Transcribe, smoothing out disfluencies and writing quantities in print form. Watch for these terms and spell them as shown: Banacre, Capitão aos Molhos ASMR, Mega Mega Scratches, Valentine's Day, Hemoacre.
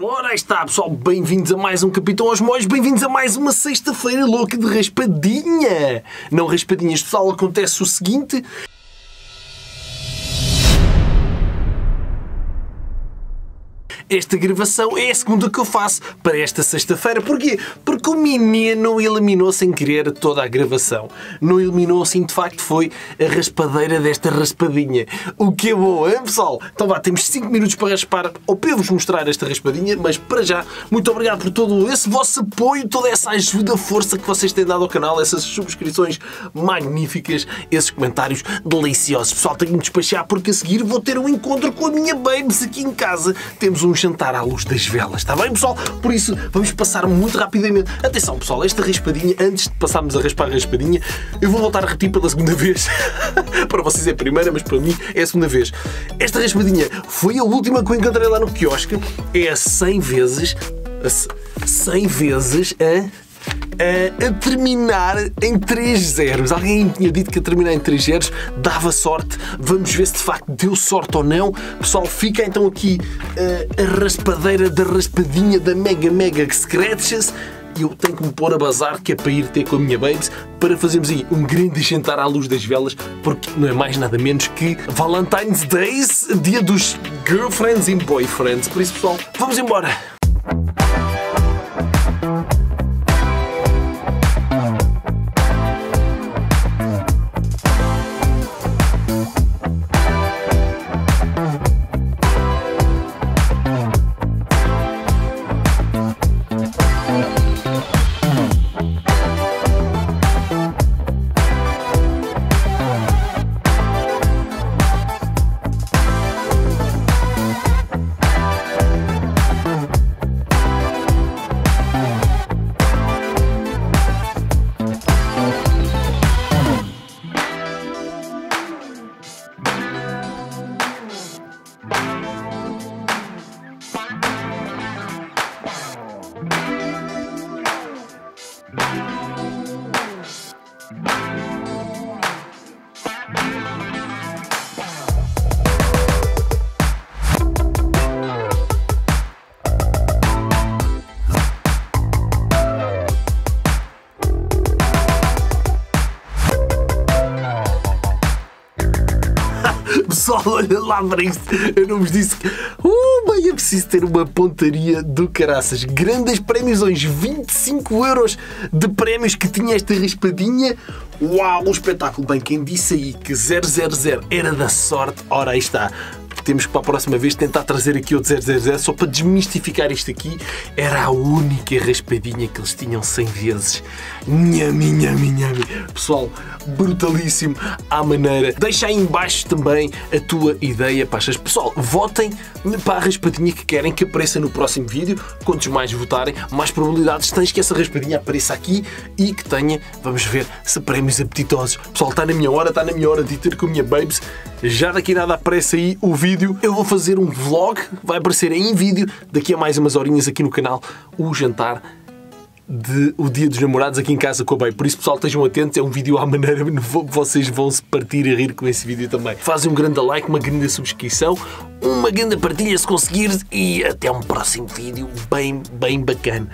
Ora aí está, pessoal, bem-vindos a mais um Capitão aos Molhos, bem-vindos a mais uma sexta-feira louca de raspadinha! Não raspadinhas, pessoal, acontece o seguinte... Esta gravação é a segunda que eu faço para esta sexta-feira. Porquê? Porque o menino eliminou sem querer toda a gravação. Não eliminou assim, de facto, foi a raspadeira desta raspadinha. O que é bom, hein, pessoal? Então vá, temos 5 minutos para raspar ou para vos mostrar esta raspadinha, mas para já, muito obrigado por todo esse vosso apoio, toda essa ajuda, força que vocês têm dado ao canal, essas subscrições magníficas, esses comentários deliciosos. Pessoal, tenho de despachar porque a seguir vou ter um encontro com a minha Babes aqui em casa. Temos um jantar à luz das velas, está bem, pessoal? Por isso, vamos passar muito rapidamente. Atenção, pessoal, esta raspadinha, antes de passarmos a raspar a raspadinha, eu vou voltar a repetir pela segunda vez. Para vocês é a primeira, mas para mim é a segunda vez. Esta raspadinha foi a última que eu encontrei lá no quiosque. É a 100 vezes a terminar em 3 zeros. Alguém tinha dito que a terminar em 3 zeros dava sorte. Vamos ver se de facto deu sorte ou não. Pessoal, fica então aqui a raspadeira da raspadinha da Mega Mega Scratches. E eu tenho que me pôr a bazar, que é para ir ter com a minha Babes, para fazermos aí um grande jantar à luz das velas, porque não é mais nada menos que Valentine's Day, dia dos girlfriends e boyfriends. Por isso, pessoal, vamos embora! Pessoal, olha lá para isto, eu não vos disse que... bem, é preciso ter uma pontaria do caraças. Grandes prémios hoje, 25 euros de prémios que tinha esta raspadinha. Uau, um espetáculo. Bem, quem disse aí que 000 era da sorte, ora aí está. Temos que para a próxima vez tentar trazer aqui outro 000, só para desmistificar isto aqui. Era a única raspadinha que eles tinham 100 vezes. Minha. Pessoal, brutalíssimo à maneira. Deixa aí em baixo também a tua ideia, Pachas. Pessoal, votem para a raspadinha que querem que apareça no próximo vídeo. Quantos mais votarem, mais probabilidades tens que essa raspadinha apareça aqui e que tenha, vamos ver, se prémios apetitosos. Pessoal, está na minha hora de ter com a minha Babes. Já daqui nada aparece aí o vídeo. Eu vou fazer um vlog, vai aparecer em vídeo, daqui a mais umas horinhas aqui no canal, o jantar de o Dia dos Namorados aqui em casa com a Babe. Por isso, pessoal, estejam atentos, é um vídeo à maneira, vocês vão se partir a rir com esse vídeo também. Fazem um grande like, uma grande subscrição, uma grande partilha se conseguires e até um próximo vídeo bem bacana.